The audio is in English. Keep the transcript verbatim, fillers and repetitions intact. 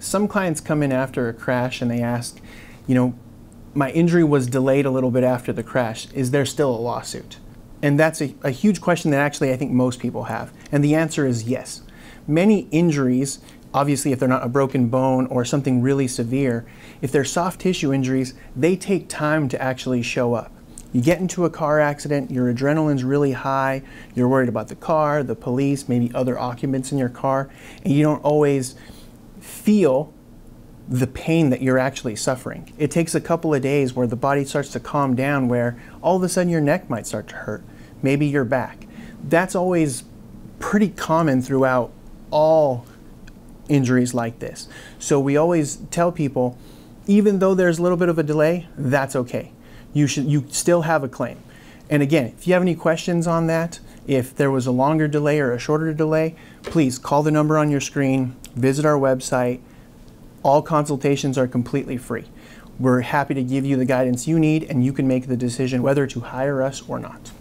Some clients come in after a crash and they ask, you know, my injury was delayed a little bit after the crash. Is there still a lawsuit? And that's a, a huge question that actually I think most people have. And the answer is yes. Many injuries, obviously if they're not a broken bone or something really severe, if they're soft tissue injuries, they take time to actually show up. You get into a car accident, your adrenaline's really high, you're worried about the car, the police, maybe other occupants in your car, and you don't always feel the pain that you're actually suffering. It takes a couple of days where the body starts to calm down, where all of a sudden your neck might start to hurt, maybe your back. That's always pretty common throughout all injuries like this. So we always tell people, even though there's a little bit of a delay, that's okay. You should, you still have a claim. And again, if you have any questions on that, if there was a longer delay or a shorter delay, please call the number on your screen, visit our website. All consultations are completely free. We're happy to give you the guidance you need, and you can make the decision whether to hire us or not.